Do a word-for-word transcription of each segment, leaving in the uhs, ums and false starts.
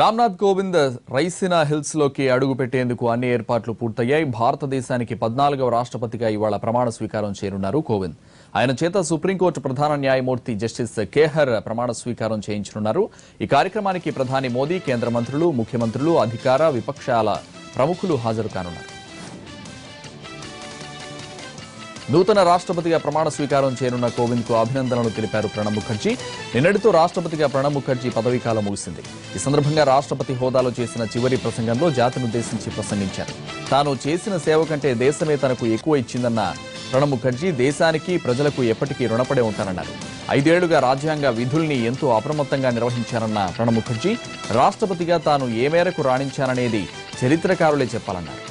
Ramnath Kovind Raisina hills లోకి అడుగుపెట్టేందుకు అన్ని ఏర్పాట్లు పూర్తయ్యాయి. భారతదేశానికి పద్నాలుగవ రాష్ట్రపతిగా ఇవాళ ప్రమాణ స్వీకారం చేయనున్నారు కోవింద్. ఆయన చేత సుప్రీంకోర్టు ప్రధాన న్యాయమూర్తి జస్టిస్ కేహర్ ప్రమాణ స్వీకారం చేయించనున్నారు. ఈ కార్యక్రమానికి ప్రధాని మోదీ, కేంద్ర మంత్రులు, ముఖ్యమంత్రులు, అధికార విపక్షాల ప్రముఖులు హాజరు కానున్నారు. నూతన రాష్ట్రపతిగా ప్రమాణ స్వీకారం చేయనున్న కోవింద్కు అభినందనలు తెలిపారు ప్రణబ్ ముఖర్జీ. నిన్నటితో రాష్ట్రపతిగా ప్రణబ్ ముఖర్జీ పదవీకాలం ముగిసింది. ఈ సందర్భంగా రాష్ట్రపతి హోదాలో చేసిన చివరి ప్రసంగంలో జాతినుద్దేశించి ప్రసంగించారు. తాను చేసిన సేవ కంటే దేశమే తనకు ఎక్కువ ఇచ్చిందన్న ప్రణబ్ ముఖర్జీ దేశానికి, ప్రజలకు ఎప్పటికీ రుణపడే ఉంటానన్నారు. ఐదేళ్లుగా రాజ్యాంగ విధుల్ని ఎంతో అప్రమత్తంగా నిర్వహించారన్న ప్రణబ్ ముఖర్జీ రాష్ట్రపతిగా తాను ఏ మేరకు రాణించాననేది చరిత్రకారులే చెప్పాలన్నారు.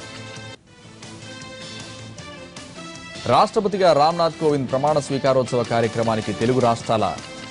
రాష్ట్రపతిగా రామ్నాథ్ కోవింద్ ప్రమాణ స్వీకారోత్సవ కార్యక్రమానికి తెలుగు రాష్ట్రాల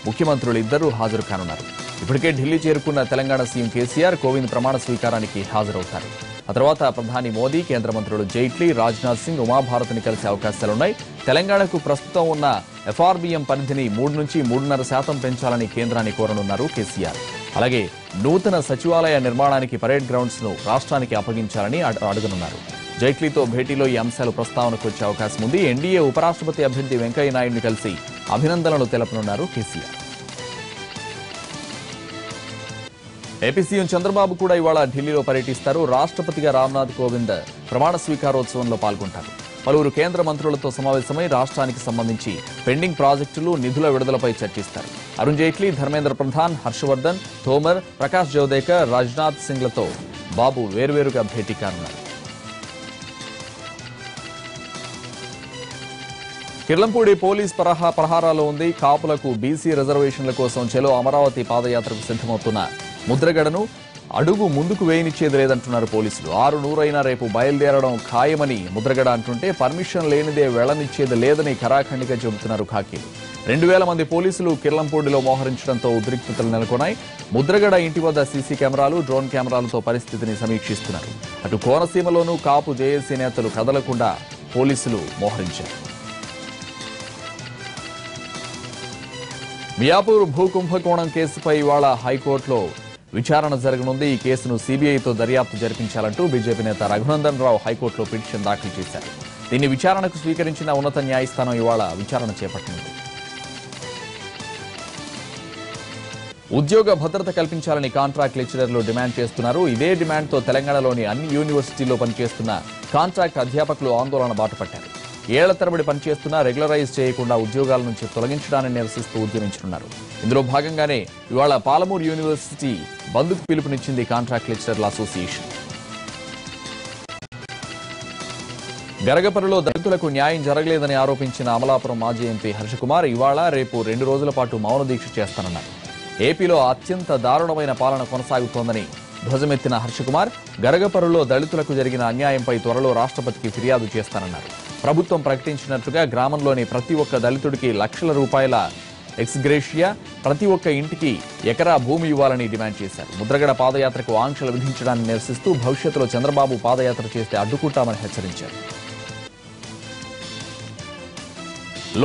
ముఖ్యమంత్రులు ఇద్దరూ హాజరు కానున్నారు. ఇప్పటికే ఢిల్లీ చేరుకున్న తెలంగాణ సీఎం కేసీఆర్ కోవింద్ ప్రమాణ స్వీకారానికి హాజరవుతారు. ఆ తర్వాత ప్రధాని మోదీ, కేంద్ర మంత్రులు జైట్లీ, రాజ్నాథ్ సింగ్, ఉమాభారతిని కలిసే అవకాశాలున్నాయి. తెలంగాణకు ప్రస్తుతం ఉన్న ఎఫ్ఆర్బిఎం పరిధిని మూడు నుంచి మూడున్నర శాతం పెంచాలని కేంద్రాన్ని కోరనున్నారు కేసీఆర్. అలాగే నూతన సచివాలయ నిర్మాణానికి పరేడ్ గ్రౌండ్స్ ను రాష్ట్రానికి అప్పగించాలని అడగనున్నారు. జైట్లీతో భేటీలో ఈ అంశాలు ప్రస్తావనకు వచ్చే అవకాశం ఉంది. ఎన్డీఏ ఉపరాష్ట్రపతి అభ్యర్థి వెంకయ్యనాయుడిని కలిసి అభినందనలు తెలపనున్నారు కేసీఆర్. ఏపీ సీఎం చంద్రబాబు కూడా ఇవాళ ఢిల్లీలో పర్యటిస్తారు. రాష్ట్రపతిగా రామ్నాథ్ కోవింద్ ప్రమాణ స్వీకారోత్సవంలో పాల్గొంటారు. పలువురు కేంద్ర మంత్రులతో సమావేశమై రాష్ట్రానికి సంబంధించి పెండింగ్ ప్రాజెక్టులు, నిధుల విడుదలపై చర్చిస్తారు. అరుణ్ జైట్లీ, ధర్మేంద్ర ప్రధాన్, హర్షవర్ధన్, తోమర్, ప్రకాష్ జవదేకర్, రాజ్నాథ్ సింగ్లతో బాబు వేర్వేరుగా భేటీ కానున్నారు. కిర్లంపూడి పోలీస్ పరహా ప్రహారాలో ఉంది. కాపులకు బీసీ రిజర్వేషన్ల కోసం చెలో అమరావతి పాదయాత్రకు సిద్ధమవుతున్న ముద్రగడను అడుగు ముందుకు వేయనిచ్చేది లేదంటున్నారు పోలీసులు. ఆరు నూరైనా రేపు బయలుదేరడం ఖాయమని ముద్రగడ అంటుంటే పర్మిషన్ లేనిదే వెళ్లనిచ్చేది లేదని ఖరాఖండిగా చెబుతున్నారు ఖాకీలు. రెండు వేల మంది పోలీసులు కిర్లంపూడిలో మోహరించడంతో ఉద్రిక్తతలు నెలకొన్నాయి. ముద్రగడ ఇంటి వద్ద సీసీ కెమెరాలు, డ్రోన్ కెమెరాలతో పరిస్థితిని సమీక్షిస్తున్నారు. అటు కోనసీమలోనూ కాపు జేఏసీ నేతలు కదలకుండా పోలీసులు మోహరించారు. మియాపూర్ భూ కుంభకోణం కేసుపై ఇవాళ హైకోర్టులో విచారణ జరగనుంది. ఈ కేసును సీబీఐతో దర్యాప్తు జరిపించాలంటూ బీజేపీ నేత రఘునందన్ రావు హైకోర్టులో పిటిషన్ దాఖలు చేశారు. దీన్ని విచారణకు స్వీకరించిన ఉన్నత న్యాయస్థానం ఇవాళ విచారణ చేపట్టనుంది. ఉద్యోగ భద్రత కల్పించాలని కాంట్రాక్ట్ లెక్చరర్లు డిమాండ్ చేస్తున్నారు. ఇదే డిమాండ్తో తెలంగాణలోని అన్ని యూనివర్సిటీల్లో పనిచేస్తున్న కాంట్రాక్ట్ అధ్యాపకులు ఆందోళన బాటపట్టారు. ఏళ్ల తరబడి పనిచేస్తున్నా రెగ్యులరైజ్ చేయకుండా ఉద్యోగాల నుంచి తొలగించడాన్ని నిరసిస్తూ ఉద్యమించనున్నారు. ఇందులో భాగంగానే ఇవాళ పాలమూరు యూనివర్సిటీ బంద్కు పిలుపునిచ్చింది కాంట్రాక్ట్ లెక్చరర్ల అసోసియేషన్. గరగపరలో దళితులకు న్యాయం జరగలేదని ఆరోపించిన అమలాపురం మాజీ ఎంపీ హర్షకుమార్ ఇవాళ, రేపు రెండు రోజుల పాటు మౌన దీక్ష చేస్తానన్నారు. ఏపీలో అత్యంత దారుణమైన పాలన కొనసాగుతోందని ధ్వజమెత్తిన హర్షకుమార్ గరగపరలో దళితులకు జరిగిన అన్యాయంపై త్వరలో రాష్ట్రపతికి ఫిర్యాదు చేస్తానన్నారు. ప్రభుత్వం ప్రకటించినట్లుగా గ్రామంలోని ప్రతి ఒక్క దళితుడికి లక్షల రూపాయల ఎక్స్గ్రేషియా, ప్రతి ఒక్క ఇంటికి ఎకరా భూమి ఇవ్వాలని డిమాండ్ చేశారు. ముద్రగడ పాదయాత్రకు ఆంక్షలు విధించడాన్ని నిరసిస్తూ భవిష్యత్తులో చంద్రబాబు పాదయాత్ర చేస్తే అడ్డుకుంటామని హెచ్చరించారు.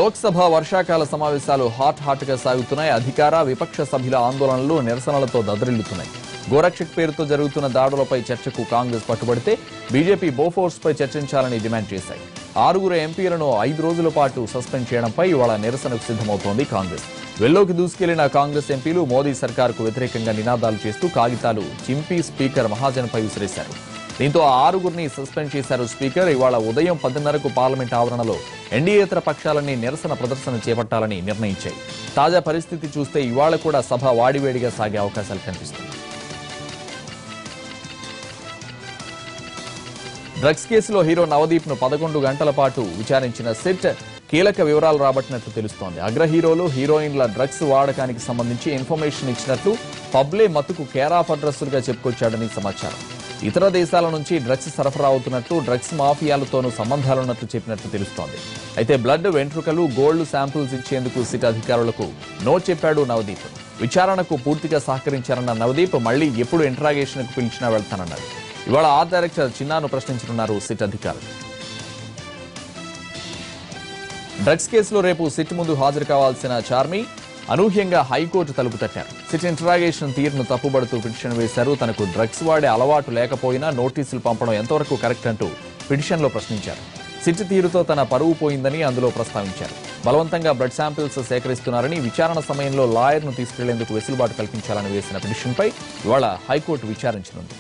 లోక్సభ వర్షాకాల సమావేశాలు హాట్ హాట్గా సాగుతున్నాయి. అధికార విపక్ష సభ్యుల ఆందోళనలు నిరసనలతో దదరిల్లుతున్నాయి. గోరక్షక్ పేరుతో జరుగుతున్న దాడులపై చర్చకు కాంగ్రెస్ పట్టుబడితే బీజేపీ బోఫోర్స్పై చర్చించాలని డిమాండ్ చేశాయి. ఆరుగురు ఎంపీలను ఐదు రోజుల పాటు సస్పెండ్ చేయడంపై ఇవాళ నిరసనకు సిద్ధమవుతోంది కాంగ్రెస్. వెల్లోకి దూసుకెళ్లిన కాంగ్రెస్ ఎంపీలు మోదీ సర్కారుకు వ్యతిరేకంగా నినాదాలు చేస్తూ కాగితాలు చింపి స్పీకర్ మహాజన్పై విసిరేశారు. దీంతో ఆరుగురిని సస్పెండ్ చేశారు స్పీకర్. ఇవాళ ఉదయం పదిన్నరకు పార్లమెంట్ ఆవరణలో ఎన్డీయేతర పక్షాలన్నీ నిరసన ప్రదర్శన చేపట్టాలని నిర్ణయించాయి. తాజా పరిస్థితి చూస్తే ఇవాళ కూడా సభ వాడివేడిగా సాగే అవకాశాలు కనిపిస్తున్నాయి. డ్రగ్స్ కేసులో హీరో నవదీప్ను పదకొండు గంటల పాటు విచారించిన సెట్ కీలక వివరాలు రాబట్టినట్లు తెలుస్తోంది. అగ్ర హీరోలు, హీరోయిన్ల డ్రగ్స్ వాడకానికి సంబంధించి ఇన్ఫర్మేషన్ ఇచ్చినట్లు పబ్లే మత్తుకు కేరాఫ్ అడ్రస్లుగా చెప్పుకొచ్చాడని సమాచారం. ఇతర దేశాల నుంచి డ్రగ్స్ సరఫరా అవుతున్నట్లు, డ్రగ్స్ మాఫియాలతోనూ సంబంధాలున్నట్లు చెప్పినట్లు తెలుస్తోంది. అయితే బ్లడ్, వెంట్రుకలు, గోల్డ్ శాంపుల్స్ ఇచ్చేందుకు సిట్ అధికారులకు నో చెప్పాడు నవదీప్. విచారణకు పూర్తిగా సహకరించారన్న నవదీప్ మళ్లీ ఎప్పుడు ఇంటరాగేషన్కు పిలిచినా వెళ్తానన్నారు. ఇవాళ ఆ డైరెక్టర్ చిన్నాను ప్రశ్నించనున్నారు సిట్ అధికారులు. డ్రగ్స్ కేసులో రేపు సిట్ ముందు హాజరు కావాల్సిన చార్మి అనూహ్యంగా హైకోర్టు తలుపు తట్టారు. సిట్ ఇంటరాగేషన్ తీరును తప్పుబడుతూ పిటిషన్ వేశారు. తనకు డ్రగ్స్ వాడే అలవాటు లేకపోయినా నోటీసులు పంపడం ఎంతవరకు కరెక్ట్ అంటూ పిటిషన్లో ప్రశ్నించారు. సిట్ తీరుతో తన పరువు పోయిందని అందులో ప్రస్తావించారు. బలవంతంగా బ్లడ్ శాంపిల్స్ సేకరిస్తున్నారని, విచారణ సమయంలో లాయర్ను తీసుకెళ్లేందుకు వెసులుబాటు కల్పించాలని వేసిన పిటిషన్పై ఇవాళ హైకోర్టు విచారించనుంది.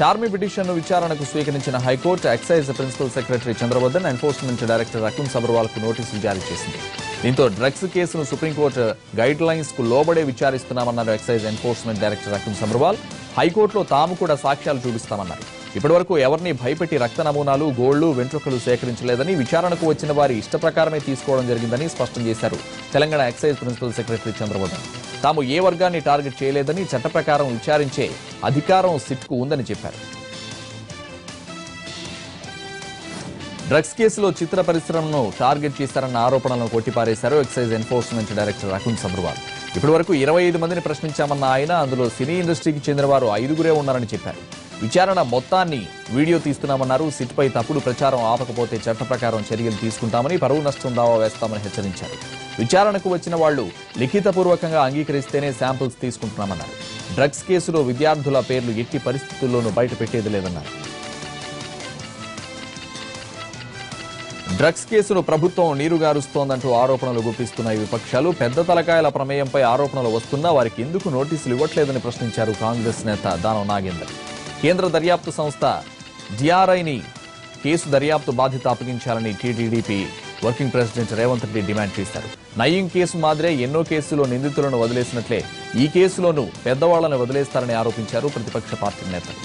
చార్మి పిటిషన్ను విచారణకు స్వీకరించిన high court excise principal secretary Chandravardhan, enforcement director Akun సబర్వాల్కు నోటీసులు జారీ చేసింది. దీంతో డ్రగ్స్ కేసును సుప్రీంకోర్టు గైడ్ లైన్స్ కు లోబడే విచారిస్తున్నామన్నారు excise enforcement director Akun Sabharwal. హైకోర్టులో తాము కూడా సాక్ష్యాలు చూపిస్తామన్నారు. ఇప్పటివరకు ఎవరిని భయపెట్టి రక్త నమూనాలు, గోళ్లు, వెంట్రుకలు సేకరించలేదని, విచారణకు వచ్చిన వారి ఇష్ట ప్రకారమే తీసుకోవడం జరిగిందని స్పష్టం చేశారు Telangana excise principal secretary Chandravardhan. తాము ఏ వర్గాన్ని టార్గెట్ చేయలేదని, చట్ట ప్రకారం విచారించే అధికారం సిట్కు ఉందని చెప్పారు. డ్రగ్స్ కేసులో చిత్ర పరిశ్రమను టార్గెట్ చేశారన్న ఆరోపణలను కొట్టిపారేశారు excise enforcement director Akun Sabharwal. ఇప్పటివరకు ఇరవై ఐదు మందిని ప్రశ్నించామన్న ఆయన, అందులో సినీ ఇండస్ట్రీకి చెందిన వారు ఐదుగురే ఉన్నారని చెప్పారు. విచారణ మొత్తాన్ని వీడియో తీస్తున్నామన్నారు. సిట్పై తప్పుడు ప్రచారం ఆపకపోతే చట్ట ప్రకారం చర్యలు తీసుకుంటామని, పరువు నష్టం దావా వేస్తామని హెచ్చరించారు. విచారణకు వచ్చిన వాళ్లు లిఖితపూర్వకంగా అంగీకరిస్తేనే శాంపిల్స్ తీసుకుంటున్నామన్నారు. డ్రగ్స్ కేసులో విద్యార్థుల పేర్లు ఎట్టి పరిస్థితుల్లోనూ బయట పెట్టేది లేదన్నారు. డ్రగ్స్ కేసును ప్రభుత్వం నీరుగారుస్తోందంటూ ఆరోపణలు గుప్పిస్తున్నాయి విపక్షాలు. పెద్ద తలకాయల ప్రమేయంపై ఆరోపణలు వస్తున్నా వారికి ఎందుకు నోటీసులు ఇవ్వట్లేదని ప్రశ్నించారు కాంగ్రెస్ నేత దానం నాగేందర్. కేంద్ర దర్యాప్తు సంస్థ డి ఆర్ ఐని కేసు దర్యాప్తు బాధ్యత అప్పగించాలని TTDP working president Revanth Reddy demand చేశారు. నయీం కేసు మాదిరే ఎన్నో కేసుల్లో నిందితులను వదిలేసినట్లే ఈ కేసులోనూ పెద్దవాళ్లను వదిలేస్తారని ఆరోపించారు ప్రతిపక్ష పార్టీ నేతలు.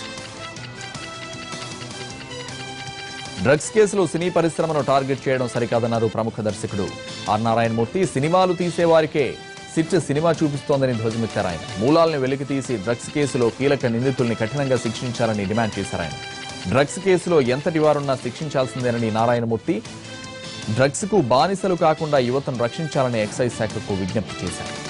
డ్రగ్స్ కేసులో సినీ పరిశ్రమను టార్గెట్ చేయడం సరికాదన్నారు ప్రముఖ దర్శకుడు ఆర్ నారాయణమూర్తి. సినిమాలు తీసేవారికే సిట్ సినిమా చూపిస్తోందని ధ్వజమెత్తారు ఆయన. మూలాలను వెలికి తీసి డ్రగ్స్ కేసులో కీలక నిందితుల్ని కఠినంగా శిక్షించాలని డిమాండ్ చేశారు ఆయన. డ్రగ్స్ కేసులో ఎంతటి వారున్నా శిక్షించాల్సిందేనని నారాయణమూర్తి డ్రగ్స్ కు బానిసలు కాకుండా యువతను రక్షించాలని ఎక్సైజ్ శాఖకు విజ్ఞప్తి చేశారు.